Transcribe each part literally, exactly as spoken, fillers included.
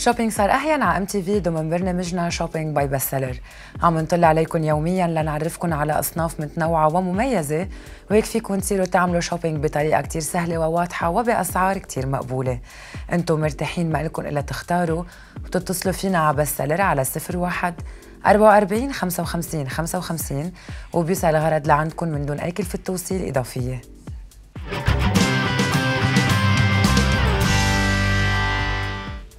شوبينج صار أحيان على إم تي في ضمن برنامجنا شوبينج باي بست سيلر. عم نطلع عليكم يوميا لنعرفكم على أصناف متنوعة ومميزة، وهيك فيكم تصيروا تعملوا شوبينج بطريقة كتير سهلة وواضحة وبأسعار كتير مقبولة. انتم مرتاحين ما إلكم إلا تختاروا وتتصلوا فينا على بست سيلر على صفر واحد أربعة وأربعين خمسة وخمسين خمسة وخمسين وبيوصل الغرض لعندكم من دون أي كلفة توصيل إضافية.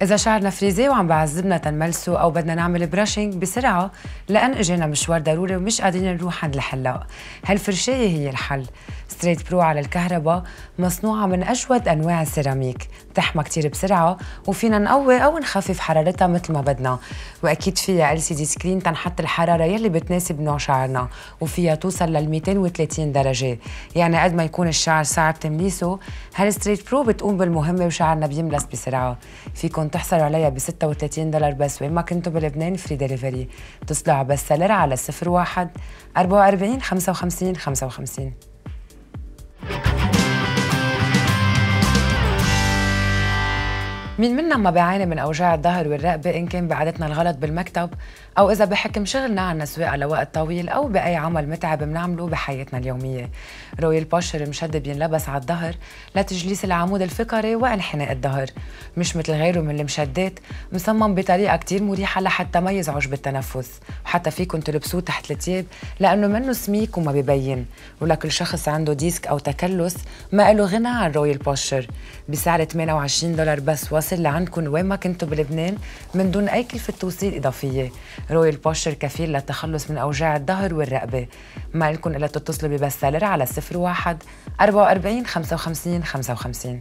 إذا شعرنا فريزي وعم بعذبنا تنملسه أو بدنا نعمل براشنج بسرعة لأن إجينا مشوار ضروري ومش قادرين نروح عند الحلاق، هالفرشاية هي الحل. ستريت برو على الكهرباء مصنوعة من أجود أنواع السيراميك، بتحمى كتير بسرعة وفينا نقوي أو نخفف حرارتها مثل ما بدنا، وأكيد فيها إل سي دي سكرين تنحط الحرارة يلي بتناسب نوع شعرنا، وفيها توصل لل مئتين وثلاثين درجة، يعني قد ما يكون الشعر صعب تمليسه هالستريت برو بتقوم بالمهمة وشعرنا بيملس بسرعة. فيكن تحصلوا عليها ب ستة وثلاثين دولار بس وين ما كنتوا بلبنان، فري دليفري. اتصلوا على بست سيلر على صفر واحد أربعة وأربعين خمسة وخمسين خمسة وخمسين. مين منا ما بيعاني من اوجاع الظهر والرقبه ان كان بعادتنا الغلط بالمكتب او اذا بحكم شغلنا عنا سواقه لوقت طويل او باي عمل متعب بنعمله بحياتنا اليوميه. رويال بوشر مشد بينلبس على الظهر لتجليس العمود الفقري وانحناء الظهر، مش مثل غيره من المشدات، مصمم بطريقه كتير مريحه لحتى ما يزعج بالتنفس، وحتى فيكم تلبسوه تحت التياب لانه منه سميك وما ببين، ولكل شخص عنده ديسك او تكلس ما له غنى عن رويال بوشر. بسعر ثمانية وعشرين دولار بس وصل لعندكم وين ما كنتوا بلبنان من دون أي كلفة توصيل إضافية. رويال بوشر كفيل للتخلص من أوجاع الظهر والرقبة. ما لكم إلا تتصلوا ببست سيلر على صفر واحد أربعة وأربعين خمسة وخمسين خمسة وخمسين.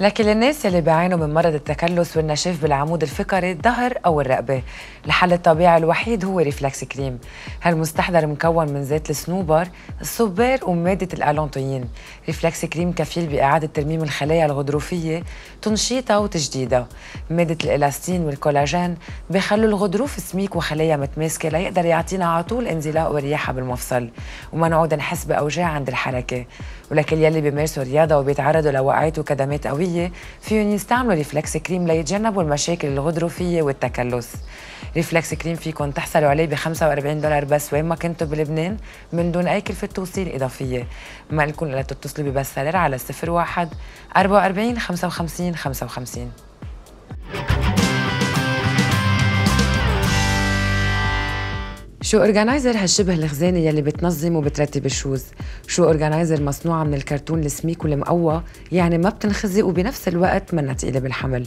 لكن الناس اللي بيعانوا من مرض التكلس والنشف بالعمود الفقري الظهر أو الرقبة، الحل الطبيعي الوحيد هو ريفلكس كريم. هالمستحضر مكون من زيت الصنوبر، الصبار ومادة الألانتوين. ريفلكس كريم كفيل بإعادة ترميم الخلايا الغضروفية، تنشيطها وتجديدها. مادة الإلاستين والكولاجين بيخلوا الغضروف سميك وخلايا متماسكة ليقدر يعطينا على طول انزلاق ورياحة بالمفصل وما نعود نحس بأوجاع عند الحركة. ولكل يلي بيمارسوا رياضة وبيتعرضوا لوقعات وكدمات قوية فيهم يستعملوا ريفلكس كريم ليتجنبوا المشاكل الغضروفيه والتكلس. ريفلكس كريم فيكم تحصلوا عليه ب خمسة وأربعين دولار بس وين ما كنتوا بلبنان من دون اي كلفه توصيل اضافيه. ما لكم الا تتصلوا ببست سيلر على صفر واحد أربعة وأربعين خمسة وخمسين خمسة وخمسين. شو أورجانايزر هالشبه الخزانة يلي بتنظم وبترتب الشوز. شو أورجانايزر مصنوعة من الكرتون السميك والمقوى، يعني ما بتنخزق وبنفس الوقت منا تقيلة بالحمل.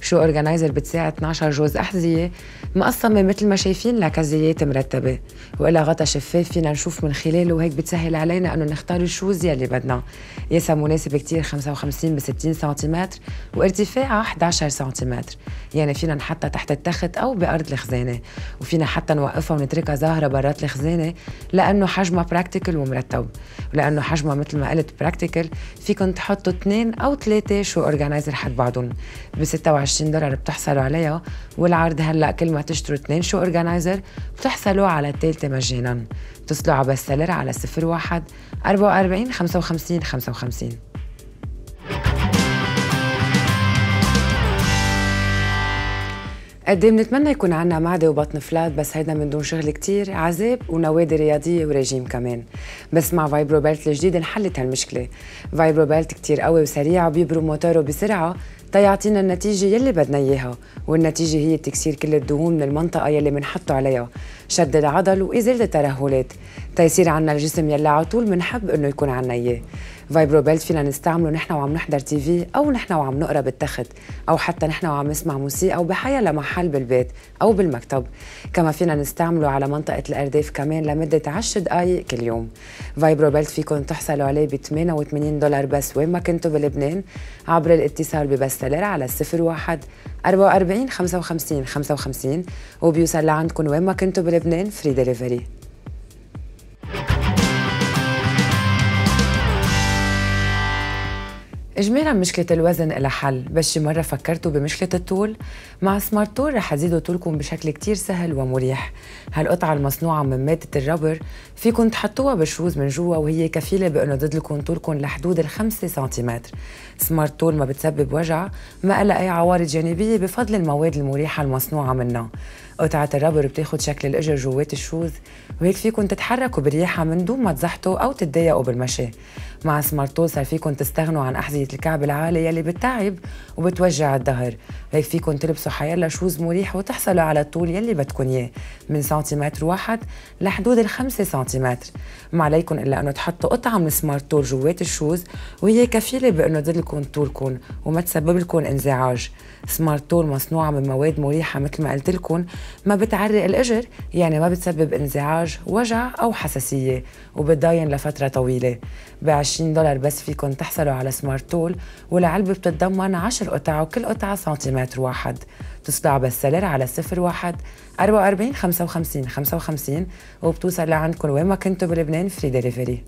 شو أورجانايزر بتساعد اثنعش جوز أحذية مقسمة مثل ما شايفين لكزيات مرتبة، وإلها غطا شفاف فينا نشوف من خلاله، وهيك بتسهل علينا إنه نختار الشوز يلي بدنا. ياسا مناسب كتير خمسة وخمسين بستين سنتيمتر وارتفاعها إحدى عشر سنتيمتر، يعني فينا نحطها تحت التخت أو بأرض الخزانة، وفينا حتى نوقفها ونتركها ظاهرة برات الخزانة لأنه حجمها براكتيكل ومرتب. ولأنه حجمها مثل ما قلت براكتيكل فيكن تحطوا اثنين أو ثلاثة شو أورجانايزر حد بعضهم. ب ستة وعشرين دولار بتحصلوا عليها، والعرض هلأ كل ما تشتروا اثنين شو أورجانايزر بتحصلوا على الثالثة مجانا. اتصلوا على بست سيلر على صفر واحد أربعة وأربعين خمسة وخمسين خمسة وخمسين. قد ايه بنتمنى يكون عنا معده وبطن فلات، بس هيدا من دون شغل كتير، عذاب ونوادي رياضيه ورجيم كمان. بس مع فايبرو بيلت الجديد انحلت هالمشكله. فايبرو بيلت كتير قوي وسريع وبيبرم موتوره بسرعه تيعطينا النتيجه يلي بدنا اياها، والنتيجه هي تكسير كل الدهون من المنطقه يلي بنحطه عليها، شد العضل وازاله الترهلات، تيصير عنا الجسم يلي على طول بنحب انه يكون عنا اياه. فايبرو بيلت فينا نستعمله نحن وعم نحضر تي في او نحن وعم نقرا بالتخت او حتى نحن وعم نسمع موسيقى او بحيا لمحل بالبيت او بالمكتب. كما فينا نستعمله على منطقه الارداف كمان لمده عشر دقائق كل يوم. فايبرو بيلت فيكم تحصلوا عليه ب ثمانية وثمانين دولار بس وين ما كنتوا بلبنان عبر الاتصال ببست سيلر على صفر واحد أربعة وأربعين خمسة وخمسين خمسة وخمسين وبيوصل لعندكم وين ما كنتوا بلبنان، فري دليفري. اجمالا مشكله الوزن الى حل، بس شي مره فكرتوا بمشكله الطول؟ مع سمارت تول رح تزيدوا طولكم بشكل كتير سهل ومريح. هالقطعه المصنوعه من ماده الربر فيكم تحطوها بالشوز من جوا وهي كفيله بانه تزيدلكم طولكم لحدود الخمسة سنتيمتر. سمارت تول ما بتسبب وجع، ما إلا اي عوارض جانبيه بفضل المواد المريحه المصنوعه منها. قطعه الربر بتاخد شكل الاجر جوات الشوز وهيك فيكم تتحركوا برياحه من دون ما تزحطوا او تتضايقوا بالمشي. مع سمارت تول صار فيكم تستغنوا عن احذيه الكعب العالي يلي بتتعب وبتوجع الظهر، هيك فيكم تلبسوا حيلا شوز مريح وتحصلوا على الطول يلي بدكن اياه من سنتيمتر واحد لحدود الخمسة سنتيمتر. ما عليكم الا انه تحطوا قطعه من سمارت تول جوات الشوز وهي كفيله بانه تزيدلكم طولكم وما تسببلكم انزعاج. سمارت تول مصنوعه من مواد مريحه مثل ما قلتلكم، ما بتعرق الاجر يعني ما بتسبب انزعاج، وجع او حساسيه، وبتضاين لفتره طويله. ب عشرين دولار بس فيكم تحصلوا على سمارت تول، والعلبه بتتضمن عشر قطع وكل قطعه سنتيمتر واحد. تصدع بالسلر على صفر واحد أربعة وأربعين خمسة وخمسين خمسة وخمسين وبتوصل لعندكم وين ما كنتوا بلبنان فري دليفري.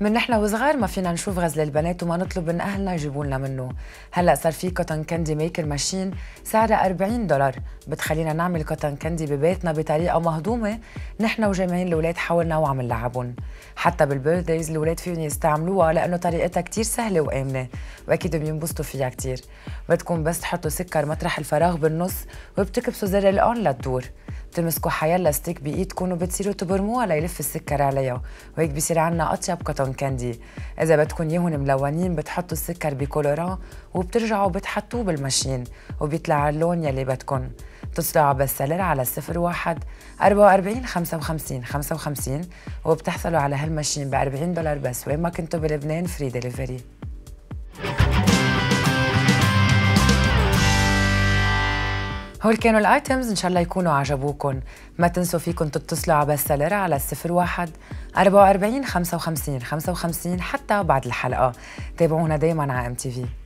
من نحن وصغار ما فينا نشوف غزل البنات وما نطلب من اهلنا يجيبوا لنا منه، هلا صار في كوتن كاندي ميكر ماشين سعرها أربعين دولار، بتخلينا نعمل كوتن كاندي ببيتنا بطريقه مهضومه، نحن وجماهير الاولاد حاولنا وعم نلعبهم، حتى بالبيرثدايز الاولاد فيهم يستعملوها لانه طريقتها كتير سهله وامنه، واكيد بينبسطوا فيها كتير، بدكم بس تحطوا سكر مطرح الفراغ بالنص وبتكبسوا زر الاون لتدور. بتمسكوا حيلا ستيك بايدكم وبتصيروا تبرموها ليلف السكر عليها، وهيك بصير عنا اطيب كوتون كاندي. اذا بدكم اياهم ملونين بتحطوا السكر بكولوران وبترجعوا بتحطوه بالماشين وبيطلع اللون يلي بدكم. بتطلعوا على بالسلر على صفر واحد أربعة وأربعين خمسة وخمسين خمسة وخمسين وبتحصلوا على هالماشين ب أربعين دولار بس وين ما كنتوا بلبنان فري دليفري. هول كانوا الايتمز، ان شاء الله يكونوا عجبوكم. ما تنسوا فيكم تتصلوا على بالسلر على صفر واحد أربعة وأربعين خمسة وخمسين خمسة وخمسين حتى بعد الحلقه. تابعونا دايما على ام تي في.